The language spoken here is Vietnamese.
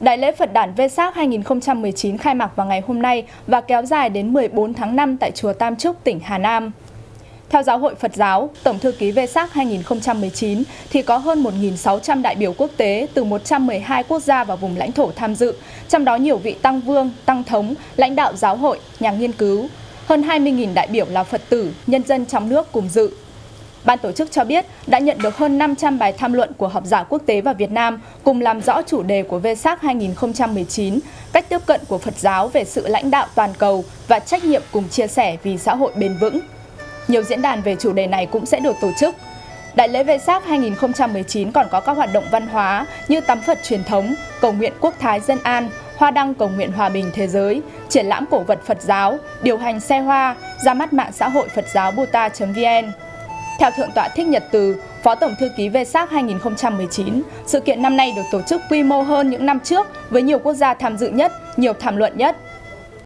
Đại lễ Phật đản Vesak 2019 khai mạc vào ngày hôm nay và kéo dài đến 14 tháng 5 tại chùa Tam Chúc, tỉnh Hà Nam. Theo Giáo hội Phật giáo, Tổng thư ký Vesak 2019 thì có hơn 1.600 đại biểu quốc tế từ 112 quốc gia và vùng lãnh thổ tham dự, trong đó nhiều vị tăng vương, tăng thống, lãnh đạo giáo hội, nhà nghiên cứu. Hơn 20.000 đại biểu là Phật tử, nhân dân trong nước cùng dự. Ban tổ chức cho biết đã nhận được hơn 500 bài tham luận của học giả quốc tế và Việt Nam cùng làm rõ chủ đề của Vesak 2019, cách tiếp cận của Phật giáo về sự lãnh đạo toàn cầu và trách nhiệm cùng chia sẻ vì xã hội bền vững. Nhiều diễn đàn về chủ đề này cũng sẽ được tổ chức. Đại lễ Vesak 2019 còn có các hoạt động văn hóa như tắm Phật truyền thống, cầu nguyện quốc thái dân an, hoa đăng cầu nguyện hòa bình thế giới, triển lãm cổ vật Phật giáo, điều hành xe hoa, ra mắt mạng xã hội Phật giáo buta.vn. Theo Thượng tọa Thích Nhật Từ, Phó Tổng thư ký Vesak 2019, sự kiện năm nay được tổ chức quy mô hơn những năm trước với nhiều quốc gia tham dự nhất, nhiều tham luận nhất.